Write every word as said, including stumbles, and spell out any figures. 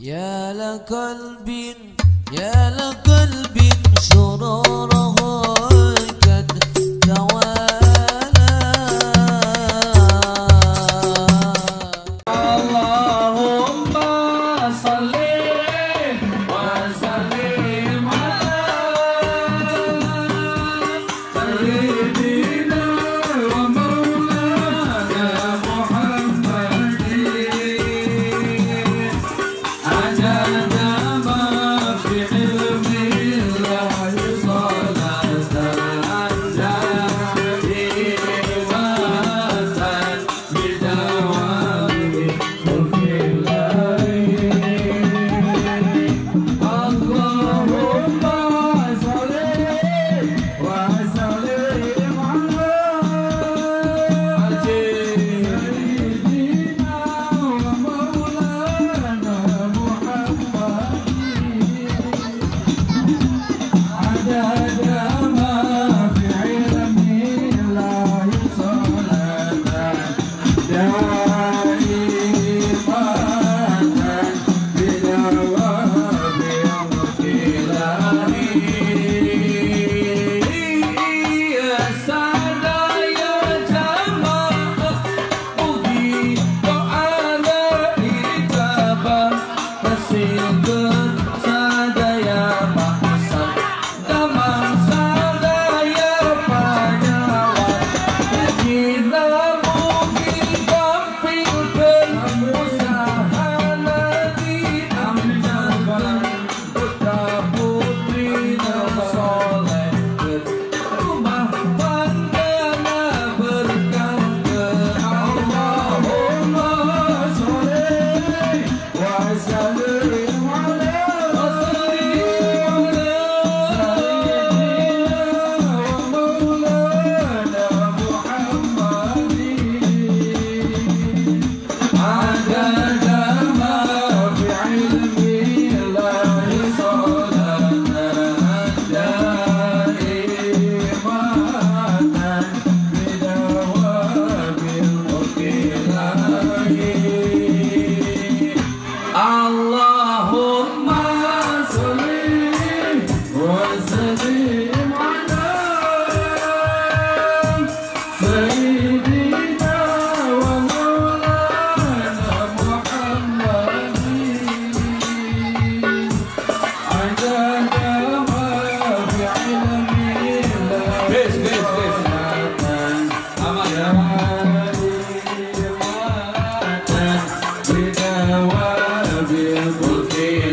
يا لقلب يا لقلب سرارها قد توالى. اللهم صل وسلم على سيدنا ومولانا محمد أجل We'll be